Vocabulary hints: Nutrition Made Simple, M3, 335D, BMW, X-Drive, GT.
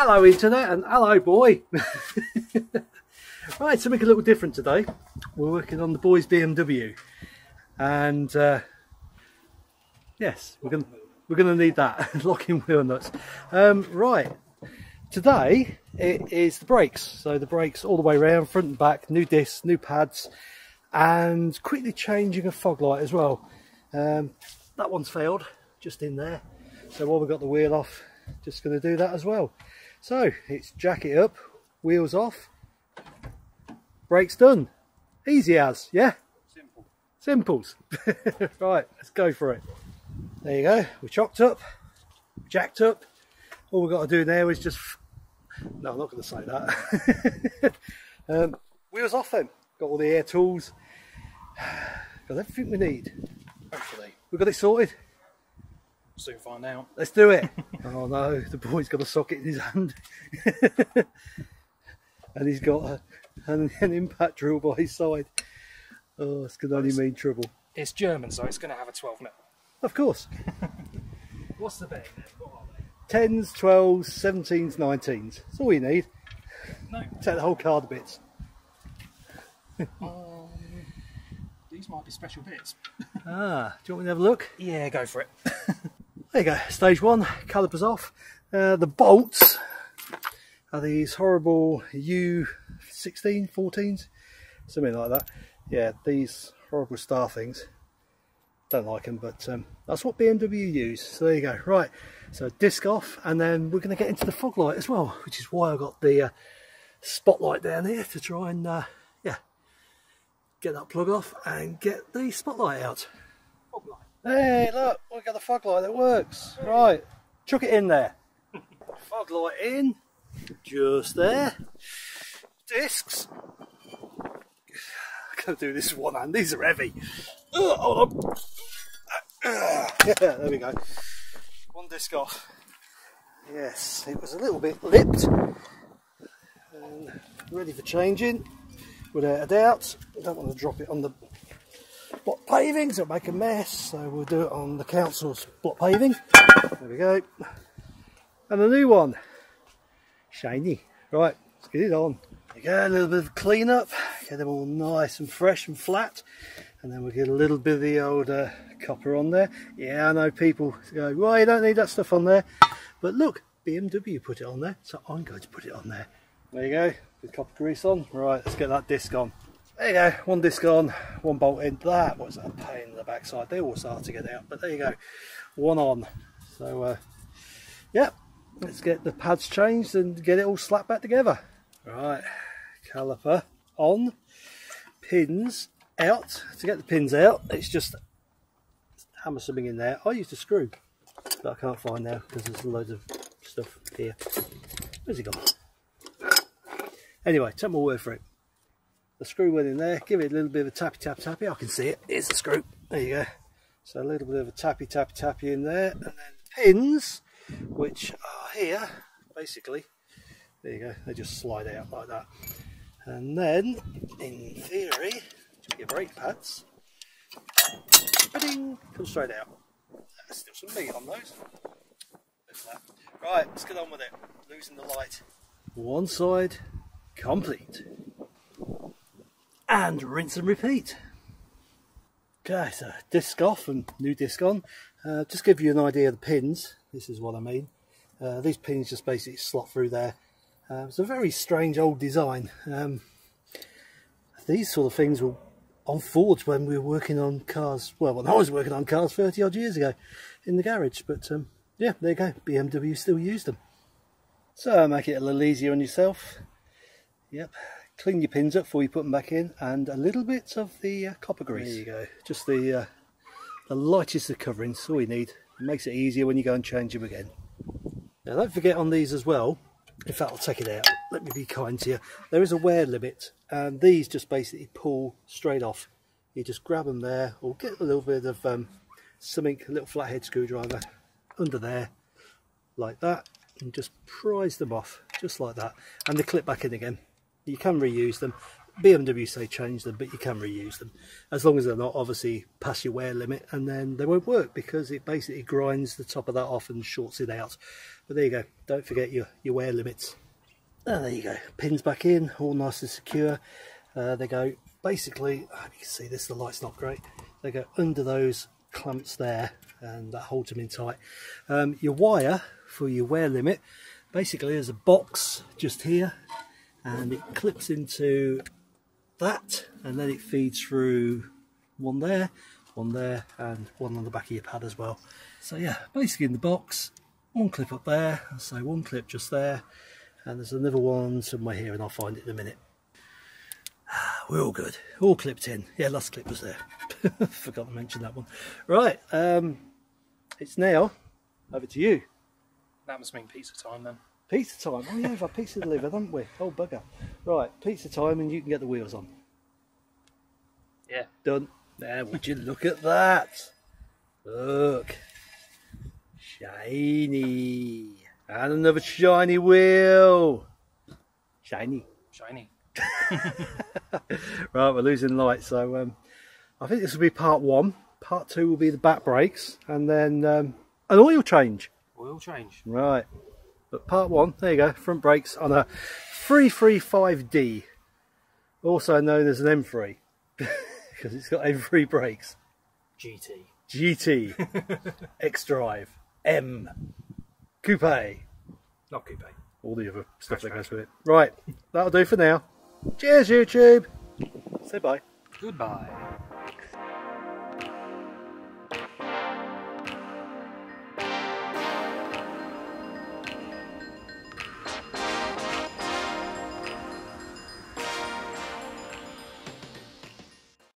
Hello internet and hello boy. Right, something a little different today. We're working on the boys' BMW and yes, we're gonna need that locking wheel nuts. Right, today it is the brakes. So the brakes all the way around, front and back, new discs, new pads, and quickly changing a fog light as well. That one's failed just in there, so while we've got the wheel off, just going to do that as well. So it's jacket up, wheels off, brakes done. Easy as, yeah? Simple. Simples. Right, let's go for it. There you go, we're chopped up, jacked up. All we've got to do now is just... No, I'm not going to say that. Wheels off then. Got all the air tools. Got everything we need. Hopefully. We've got it sorted. Soon find out. Let's do it. Oh no, the boy's got a socket in his hand. And he's got an impact drill by his side. Oh, this could only mean trouble. It's German, so it's going to have a 12 metal. Of course. What's the bet? What are they? 10s, 12s, 17s, 19s. That's all you need. No. Take the whole card bits. These might be special bits. Do you want me to have a look? Yeah, go for it. There you go, stage one, calipers off. The bolts are these horrible U16, 14s, something like that. Yeah, these horrible star things. Don't like them, but that's what BMW use. So there you go, right. So disc off, and then we're going to get into the fog light as well, which is why I got the spotlight down here to try and get that plug off and get the spotlight out. Hey, look, we got the fog light that works. Right, chuck it in there. Fog light in, just there. Discs. I can't do this with one hand, these are heavy. Hold on. Yeah, there we go. One disc off. Yes, it was a little bit lipped. And ready for changing, without a doubt. I don't want to drop it on the block paving, so it'll make a mess, so we'll do it on the council's block paving. There we go. And a new one. Shiny. Right, let's get it on. There you go, a little bit of clean up, get them all nice and fresh and flat, and then we'll get a little bit of the old copper on there. Yeah, I know people go, well, you don't need that stuff on there, but look, BMW put it on there, so I'm going to put it on there. There you go, with copper grease on. Right, let's get that disc on. There you go, one disc on, one bolt in. That was a pain in the backside. They always are to get out, but there you go, one on. So, yeah, let's get the pads changed and get it all slapped back together. Right, caliper on, pins out. To get the pins out, it's just hammer something in there. I used a screw, but I can't find now because there's loads of stuff here. Where's he gone? Anyway, take my word for it. The screw went in there, give it a little bit of a tappy, tap, tappy. I can see it, here's the screw. There you go. So a little bit of a tappy, tap, tappy in there. And then pins, which are here, basically. There you go, they just slide out like that. And then, in theory, your brake pads, ba-ding, come straight out. There's still some meat on those. Right, let's get on with it. Losing the light. One side, complete. And rinse and repeat. Okay, so disc off and new disc on. Just give you an idea of the pins. This is what I mean. These pins just basically slot through there. It's a very strange old design. These sort of things were on Fords when we were working on cars. Well, when I was working on cars 30 odd years ago in the garage. But yeah, there you go. BMW still used them. So make it a little easier on yourself. Yep. Clean your pins up before you put them back in, and a little bit of the copper grease. There you go, just the lightest of coverings, that's all you need. It makes it easier when you go and change them again. Now don't forget on these as well, in fact I'll take it out, let me be kind to you, there is a wear limit, and these just basically pull straight off. You just grab them there, or get a little bit of something, a little flathead screwdriver under there, like that, and just prise them off, just like that, and they clip back in again. You can reuse them, BMW say change them, but you can reuse them as long as they're not obviously past your wear limit, and then they won't work because it basically grinds the top of that off and shorts it out. But there you go, don't forget your wear limits. Oh, there you go, pins back in, all nice and secure. They go basically, I hope you can see this, the light's not great, they go under those clamps there and that holds them in tight. Your wire for your wear limit, basically there's a box just here and it clips into that, and then it feeds through one there and one on the back of your pad as well. So yeah, basically in the box, one clip up there, so one clip just there, and there's another one somewhere here and I'll find it in a minute. We're all good, all clipped in. Yeah, last clip was there. Forgot to mention that one. Right, it's now over to you. That must mean pizza time then. Pizza time? Oh yeah, we've had pizza delivered, haven't we? Oh bugger. Right, pizza time, and you can get the wheels on. Yeah. Done. Now would you look at that? Look. Shiny. And another shiny wheel. Shiny. Shiny. Right, we're losing light, so I think this will be part one. Part two will be the back brakes, and then an oil change. Oil change. Right. But part one, there you go, front brakes on a 335D, also known as an M3, because it's got M3 brakes. GT. GT. X-Drive. M. Coupe. Not coupe. All the other stuff that goes with it. Right, that'll do for now. Cheers, YouTube. Say bye. Goodbye.